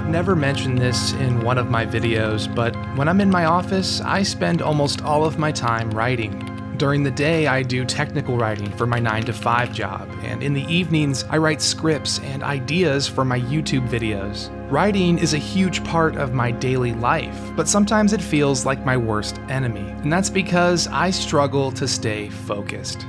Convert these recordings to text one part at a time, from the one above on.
I've never mentioned this in one of my videos, but when I'm in my office, I spend almost all of my time writing. During the day, I do technical writing for my 9-to-5 job, and in the evenings, I write scripts and ideas for my YouTube videos. Writing is a huge part of my daily life, but sometimes it feels like my worst enemy, and that's because I struggle to stay focused.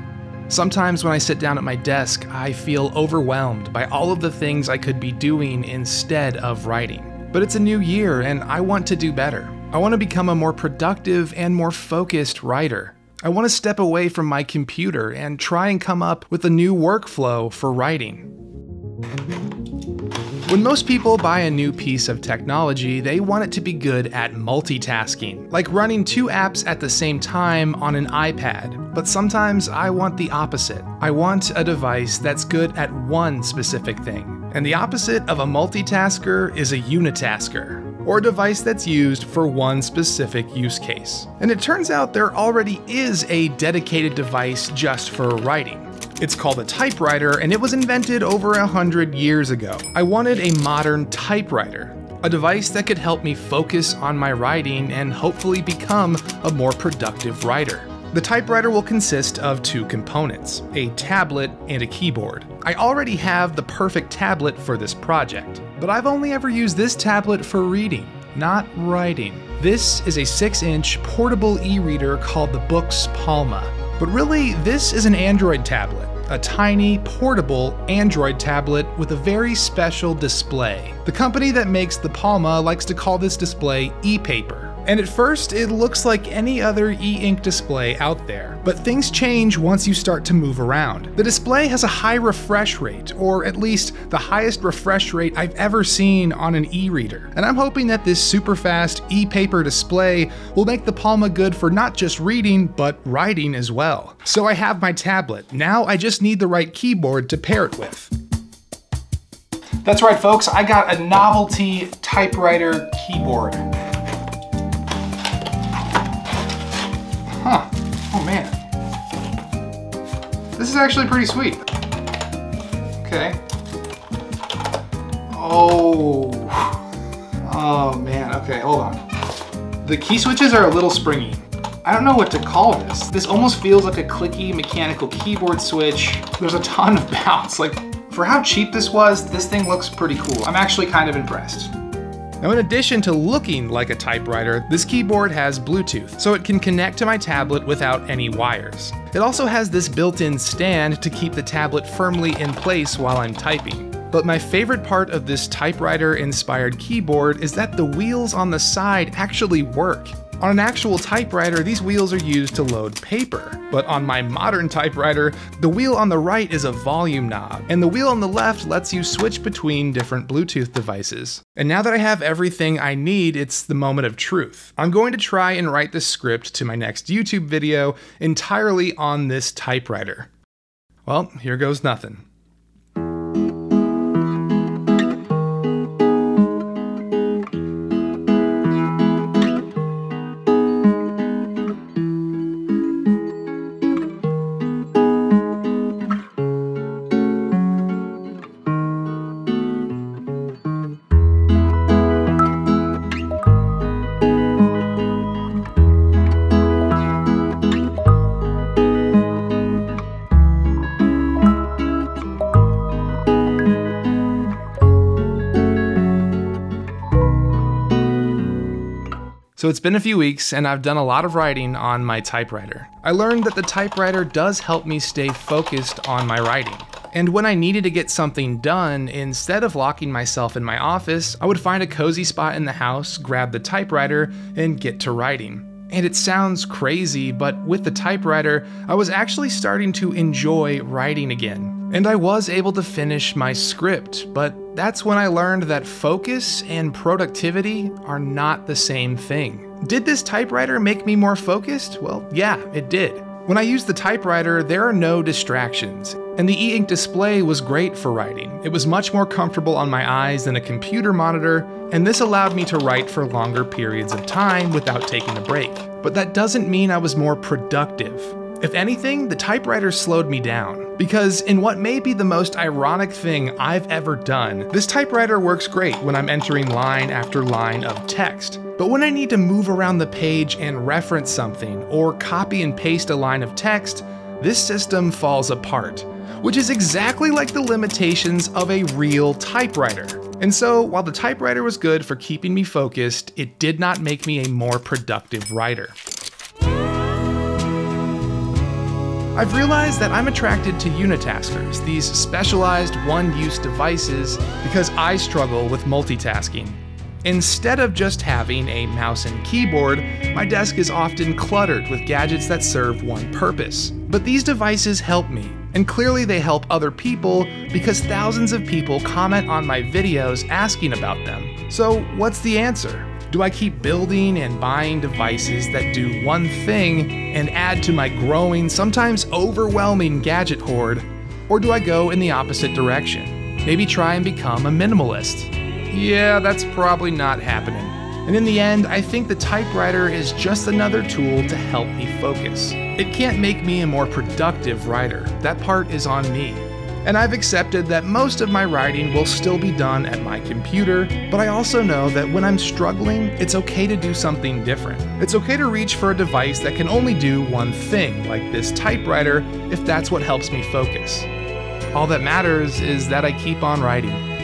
Sometimes when I sit down at my desk, I feel overwhelmed by all of the things I could be doing instead of writing. But it's a new year, and I want to do better. I want to become a more productive and more focused writer. I want to step away from my computer and try and come up with a new workflow for writing. When most people buy a new piece of technology, they want it to be good at multitasking, like running two apps at the same time on an iPad. But sometimes I want the opposite. I want a device that's good at one specific thing. And the opposite of a multitasker is a unitasker, or a device that's used for one specific use case. And it turns out there already is a dedicated device just for writing. It's called a typewriter, and it was invented over 100 years ago. I wanted a modern typewriter, a device that could help me focus on my writing and hopefully become a more productive writer. The typewriter will consist of two components, a tablet and a keyboard. I already have the perfect tablet for this project, but I've only ever used this tablet for reading, not writing. This is a 6-inch portable e-reader called the Boox Palma. But really, this is an Android tablet, a tiny, portable Android tablet with a very special display. The company that makes the Palma likes to call this display e-paper. And at first, it looks like any other e-ink display out there. But things change once you start to move around. The display has a high refresh rate, or at least the highest refresh rate I've ever seen on an e-reader. And I'm hoping that this super fast e-paper display will make the Palma good for not just reading, but writing as well. So I have my tablet. Now I just need the right keyboard to pair it with. That's right, folks, I got a novelty typewriter keyboard. Huh, oh man. This is actually pretty sweet. Okay. Oh man, okay, hold on. The key switches are a little springy. I don't know what to call this. This almost feels like a clicky mechanical keyboard switch. There's a ton of bounce. Like, for how cheap this was, this thing looks pretty cool. I'm actually kind of impressed. Now, in addition to looking like a typewriter, this keyboard has Bluetooth, so it can connect to my tablet without any wires. It also has this built-in stand to keep the tablet firmly in place while I'm typing. But my favorite part of this typewriter-inspired keyboard is that the wheels on the side actually work. On an actual typewriter, these wheels are used to load paper. But on my modern typewriter, the wheel on the right is a volume knob, and the wheel on the left lets you switch between different Bluetooth devices. And now that I have everything I need, it's the moment of truth. I'm going to try and write the script to my next YouTube video entirely on this typewriter. Well, here goes nothing. So it's been a few weeks, and I've done a lot of writing on my typewriter. I learned that the typewriter does help me stay focused on my writing. And when I needed to get something done, instead of locking myself in my office, I would find a cozy spot in the house, grab the typewriter, and get to writing. And it sounds crazy, but with the typewriter, I was actually starting to enjoy writing again. And I was able to finish my script, but that's when I learned that focus and productivity are not the same thing. Did this typewriter make me more focused? Well, yeah, it did. When I used the typewriter, there are no distractions. And the e-ink display was great for writing. It was much more comfortable on my eyes than a computer monitor, and this allowed me to write for longer periods of time without taking a break. But that doesn't mean I was more productive. If anything, the typewriter slowed me down, because in what may be the most ironic thing I've ever done, this typewriter works great when I'm entering line after line of text. But when I need to move around the page and reference something, or copy and paste a line of text, this system falls apart, which is exactly like the limitations of a real typewriter. And so, while the typewriter was good for keeping me focused, it did not make me a more productive writer. I've realized that I'm attracted to unitaskers, these specialized one-use devices, because I struggle with multitasking. Instead of just having a mouse and keyboard, my desk is often cluttered with gadgets that serve one purpose. But these devices help me, and clearly they help other people because thousands of people comment on my videos asking about them. So what's the answer? Do I keep building and buying devices that do one thing and add to my growing, sometimes overwhelming gadget hoard? Or do I go in the opposite direction? Maybe try and become a minimalist? Yeah, that's probably not happening. And in the end, I think the typewriter is just another tool to help me focus. It can't make me a more productive writer. That part is on me. And I've accepted that most of my writing will still be done at my computer, but I also know that when I'm struggling, it's okay to do something different. It's okay to reach for a device that can only do one thing, like this typewriter, if that's what helps me focus. All that matters is that I keep on writing.